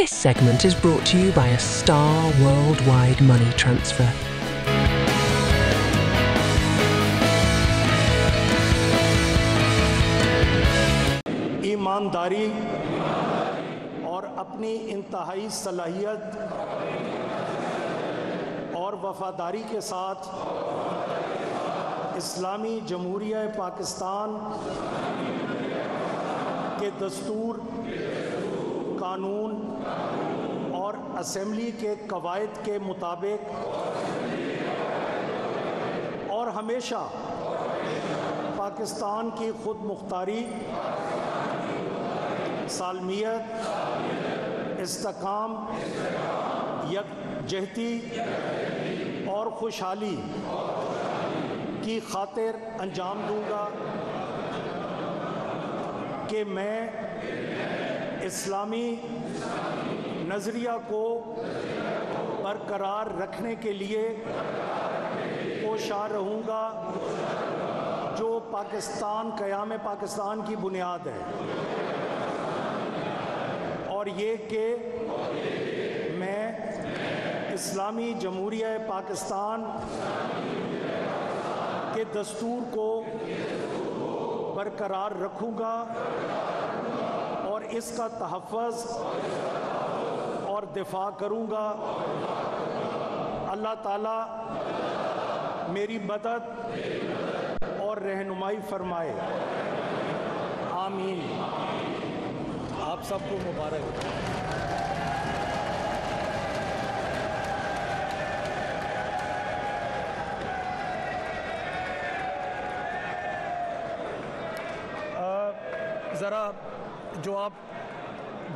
This segment is brought to you by a Star Worldwide money transfer. ईमानदारी और अपनी इंतहाई सलाहियत और वफादारी के साथ इस्लामी जमहूरिया पाकिस्तान के दस्तूर, कानून और असेंबली के कवायद के मुताबिक और हमेशा पाकिस्तान की खुद मुख्तारी, सालमियत, इस्तेकाम, यकजहती और खुशहाली की खातिर अंजाम दूंगा कि मैं इस्लामी नज़रिया को बरकरार रखने के लिए कोशां रहूँगा जो पाकिस्तान क़याम पाकिस्तान की बुनियाद है, और ये कि मैं इस्लामी जमहूरिया पाकिस्तान के दस्तूर को बरकरार रखूँगा और इसका तहफ़्फ़ुज़ और दिफ़ा करूँगा। अल्लाह ताला मेरी मदद और रहनुमाई फरमाए, आमीन। आप सबको मुबारक। ज़रा जो आप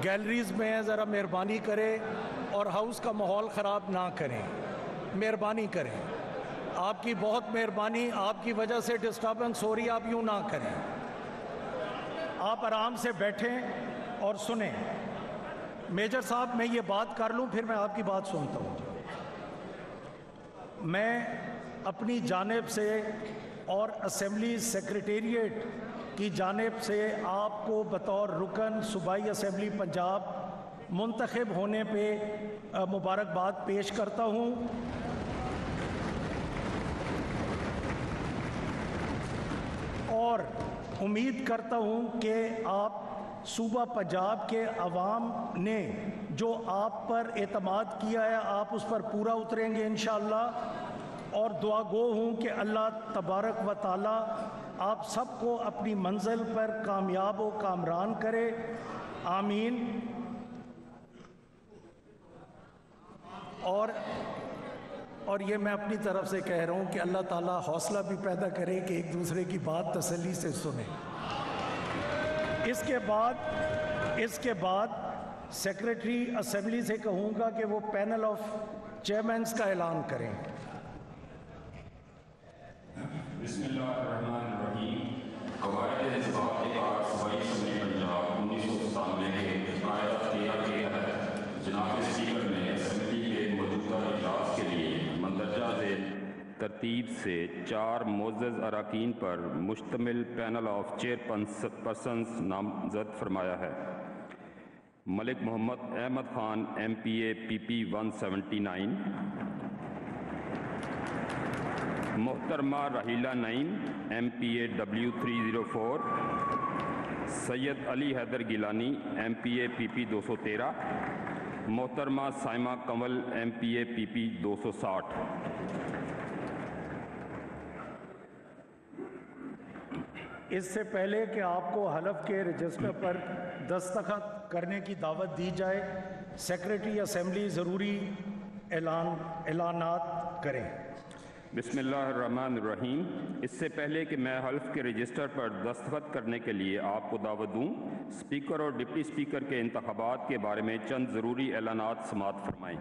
गैलरीज़ में हैं, ज़रा मेहरबानी करें और हाउस का माहौल ख़राब ना करें, मेहरबानी करें। आपकी बहुत मेहरबानी, आपकी वजह से डिस्टर्बेंस हो रही है, आप यूँ ना करें, आप आराम से बैठें और सुनें। मेजर साहब, मैं ये बात कर लूँ फिर मैं आपकी बात सुनता हूँ। मैं अपनी जानिब से और असेंबली सेक्रेटेरिएट की जानिब से आपको बतौर रुकन सूबाई असेंबली पंजाब मुंतखब होने पे मुबारकबाद पेश करता हूँ। और उम्मीद करता हूँ कि आप सूबा पंजाब के अवाम ने जो आप पर एतमाद किया है आप उस पर पूरा उतरेंगे इंशाअल्लाह, और दुआ गो हूँ कि अल्लाह तबारक व ताला आप सबको अपनी मंजिल पर कामयाब व कामरान करे, आमीन। और ये मैं अपनी तरफ से कह रहा हूँ कि अल्लाह ताला हौसला भी पैदा करे कि एक दूसरे की बात तसल्ली से सुने। इसके बाद सेक्रेटरी असेंबली से कहूँगा कि वो पैनल ऑफ चेयरमैन्स का ऐलान करें। तरतीब से चार मोअज़्ज़ज़ अरकान पर मुश्तमिल पैनल ऑफ चेयरपर्सन्स नामज़द फरमाया है। मलिक मोहम्मद अहमद खान MPA PP 179, मोहतरमा Raheela Naeem MPA W 304, Syed Ali Haider Gilani MPA PP 213, मोहतरमा साइमा कमल MPA PP 260। इससे पहले कि आपको हलफ के रजिस्टर पर दस्तखत करने की दावत दी जाए, सेक्रेटरी असेंबली ज़रूरी ऐलानात करें। बिस्मिल्लाहिर्रहमानिर्रहीम। इससे पहले कि मैं हलफ के रजिस्टर पर दस्तखत करने के लिए आपको दावत दूं, स्पीकर और डिप्टी स्पीकर के इंतखाबात के बारे में चंद ज़रूरी ऐलानात समाअत फरमाएँ।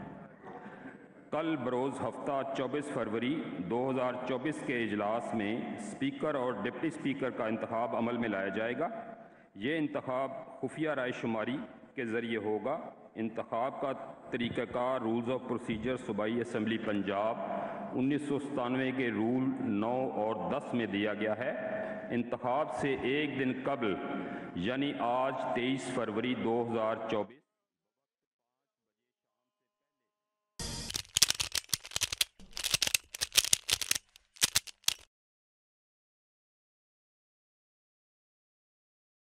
कल बरोज़ हफ्ता 24 फरवरी 2024 के इजलास में स्पीकर और डिप्टी स्पीकर का इंतखाब अमल में लाया जाएगा। ये इंतखाब खुफिया राय शुमारी के ज़रिए होगा। इंतखाब का तरीक़ाकार रूल्स ऑफ प्रोसीजर सूबाई असम्बली पंजाब 1997 के रूल 9 और 10 में दिया गया है। इंतखाब से एक दिन कबल यानी आज 23 फरवरी 2024